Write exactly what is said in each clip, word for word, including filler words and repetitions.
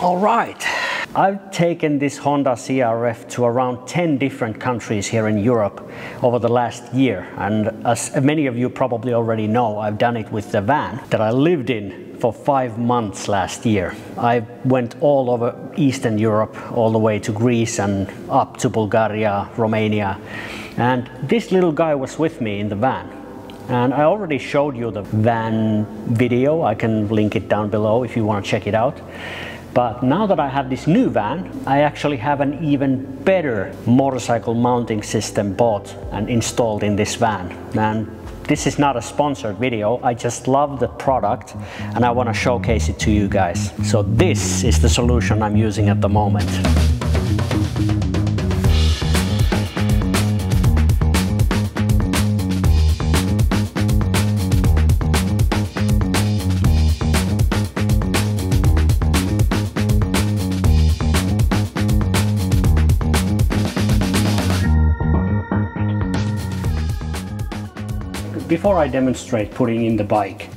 All right. I've taken this Honda C R F to around ten different countries here in Europe over the last year, and as many of you probably already know, I've done it with the van that I lived in for five months last year. I went all over Eastern Europe, all the way to Greece and up to Bulgaria, Romania, and this little guy was with me in the van. And I already showed you the van video. I can link it down below if you want to check it out. But now that I have this new van, I actually have an even better motorcycle mounting system bought and installed in this van. And this is not a sponsored video, I just love the product and I want to showcase it to you guys. So this is the solution I'm using at the moment. Before I demonstrate putting in the bike,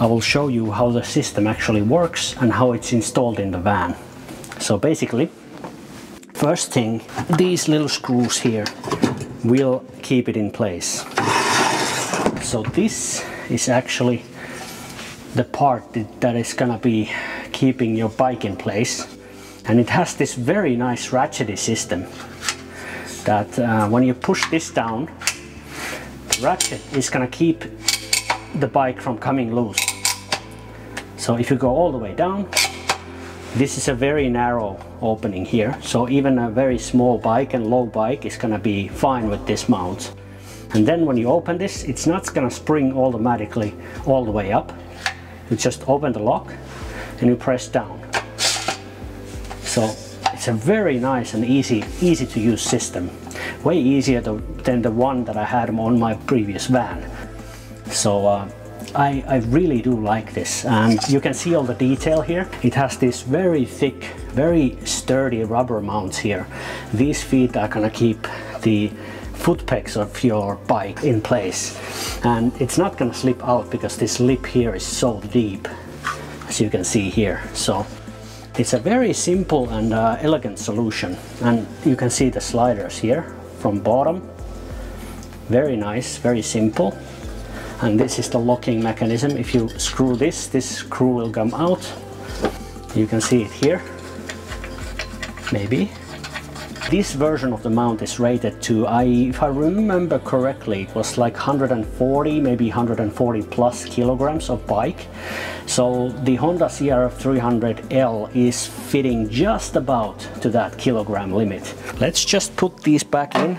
I will show you how the system actually works and how it's installed in the van. So basically, first thing, these little screws here will keep it in place. So this is actually the part that is gonna be keeping your bike in place. And it has this very nice ratchety system that uh, when you push this down, ratchet is going to keep the bike from coming loose. So if you go all the way down, this is a very narrow opening here, so even a very small bike and low bike is going to be fine with this mount. And then when you open this, it's not going to spring automatically all the way up. You just open the lock and you press down. So it's a very nice and easy easy to use system. Way easier to, than the one that I had on my previous van. So uh, I, I really do like this, and you can see all the detail here. It has this very thick, very sturdy rubber mounts here. These feet are gonna keep the foot pegs of your bike in place, and it's not gonna slip out because this lip here is so deep, as you can see here. So it's a very simple and uh, elegant solution, and you can see the sliders here from bottom. Very nice, very simple. And this is the locking mechanism. If you screw this, this screw will come out. You can see it here, maybe. This version of the mount is rated to, I, if I remember correctly, it was like one hundred forty, maybe one hundred forty plus kilograms of bike. So the Honda C R F three hundred L is fitting just about to that kilogram limit. Let's just put these back in.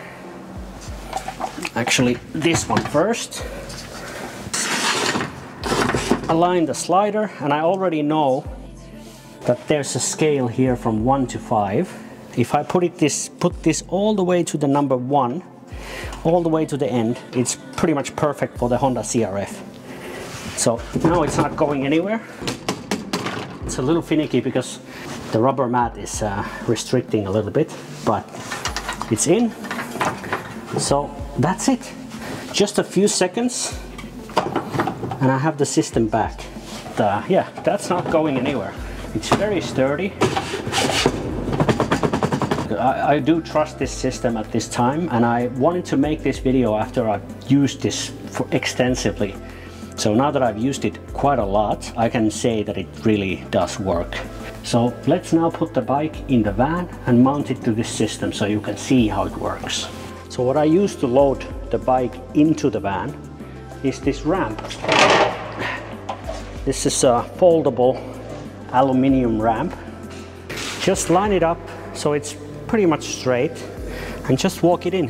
Actually, this one first. Align the slider, and I already know that there's a scale here from one to five. If I put it this, put this all the way to the number one, all the way to the end, it's pretty much perfect for the Honda C R F. So now it's not going anywhere. It's a little finicky because the rubber mat is uh, restricting a little bit, but it's in. So that's it. Just a few seconds and I have the system back. But, uh, yeah, that's not going anywhere. It's very sturdy. I, I do trust this system at this time, and I wanted to make this video after I've used this for extensively. So now that I've used it quite a lot, I can say that it really does work. So let's now put the bike in the van and mount it to this system so you can see how it works. So what I use to load the bike into the van is this ramp. This is a foldable aluminium ramp. Just line it up so it's pretty much straight, and just walk it in.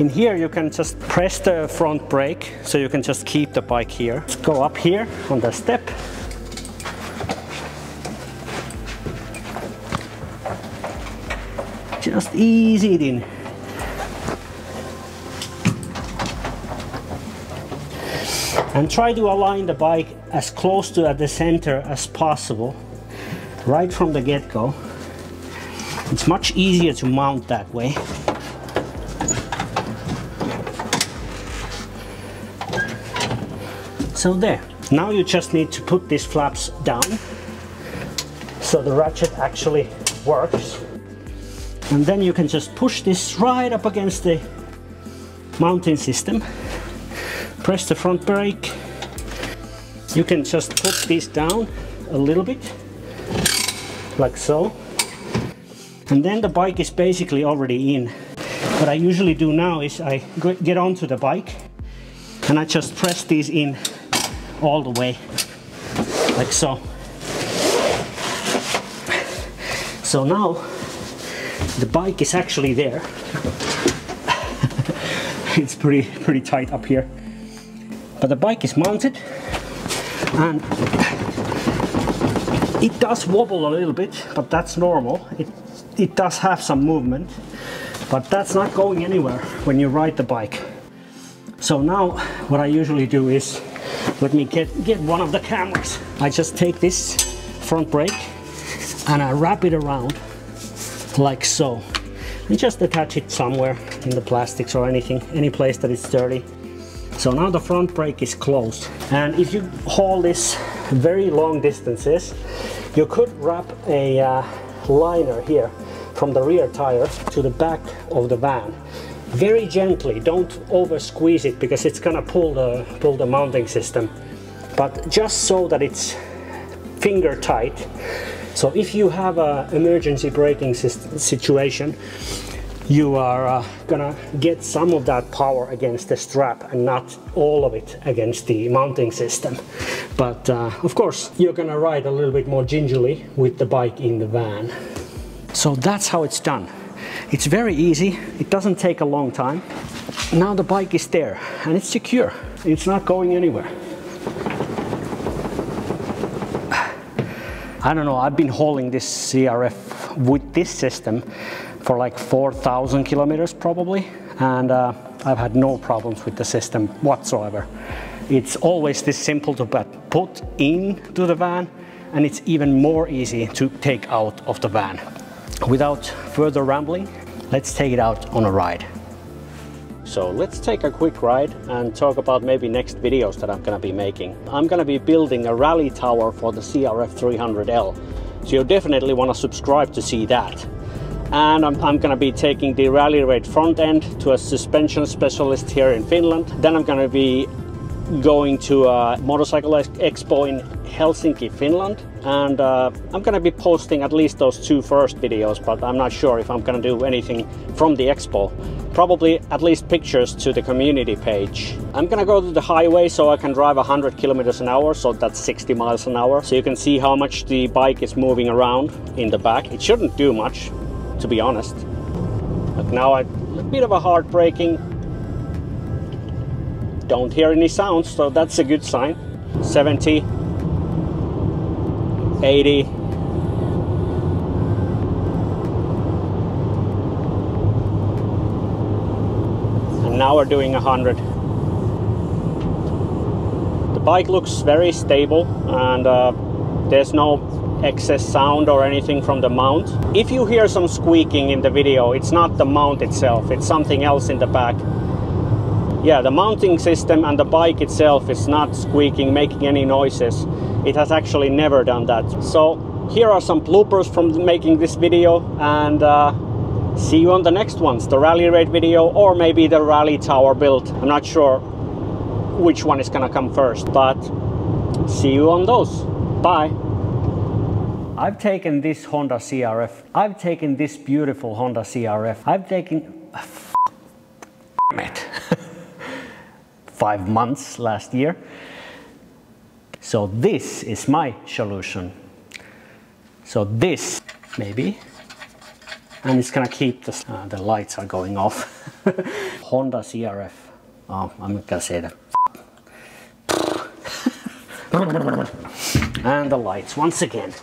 In here you can just press the front brake, so you can just keep the bike here. Let's go up here on the step. Just ease it in. And try to align the bike as close to at the center as possible, right from the get-go. It's much easier to mount that way. So there, Now you just need to put these flaps down so the ratchet actually works. And then you can just push this right up against the mounting system. Press the front brake. You can just put these down a little bit, like so. And then the bike is basically already in. What I usually do now is I get onto the bike and I just press these in all the way, like so. So now the bike is actually there. It's pretty pretty tight up here. But the bike is mounted and it does wobble a little bit, but that's normal. It, it does have some movement, but that's not going anywhere when you ride the bike. So now what I usually do is, let me get, get one of the cameras. I just take this front brake and I wrap it around like so. You just attach it somewhere in the plastics or anything, any place that is dirty. So now the front brake is closed. And if you haul this very long distances, you could wrap a uh, liner here from the rear tire to the back of the van. Very gently, don't over squeeze it because it's gonna pull the, pull the mounting system. But just so that it's finger tight. So if you have an emergency braking situation, you are uh, gonna get some of that power against the strap and not all of it against the mounting system. But uh, of course, you're gonna ride a little bit more gingerly with the bike in the van. So that's how it's done. It's very easy. It doesn't take a long time. Now the bike is there and it's secure. It's not going anywhere. I don't know, I've been hauling this C R F with this system for like four thousand kilometers probably, and uh, I've had no problems with the system whatsoever. It's always this simple to put into the van, and it's even more easy to take out of the van. Without further rambling, let's take it out on a ride. So let's take a quick ride and talk about maybe next videos that I'm gonna be making. I'm gonna be building a rally tower for the C R F three hundred L. So you definitely wanna subscribe to see that. And I'm, I'm gonna be taking the rally raid front end to a suspension specialist here in Finland. Then I'm gonna be going to a motorcycle expo in Helsinki, Finland. And uh, I'm gonna be posting at least those two first videos, but I'm not sure if I'm gonna do anything from the expo. Probably at least pictures to the community page. I'm gonna go to the highway so I can drive one hundred kilometers an hour, so that's sixty miles an hour. So you can see how much the bike is moving around in the back. It shouldn't do much, to be honest. But now I, a bit of a hard braking. Don't hear any sounds, so that's a good sign. seventy. eighty. And now we're doing one hundred. The bike looks very stable, and uh, there's no excess sound or anything from the mount. If you hear some squeaking in the video, it's not the mount itself, it's something else in the back. Yeah, the mounting system and the bike itself is not squeaking, making any noises. It has actually never done that. So here are some bloopers from making this video, and uh, see you on the next ones. The rally raid video or maybe the rally tower build. I'm not sure which one is gonna come first, but see you on those. Bye. I've taken this Honda C R F. I've taken this beautiful Honda C R F. I've taken... F it. Five months last year. So this is my solution. So this, maybe, and it's gonna keep the, uh, the lights are going off. Honda C R F. Oh, I'm not gonna say that. And the lights once again.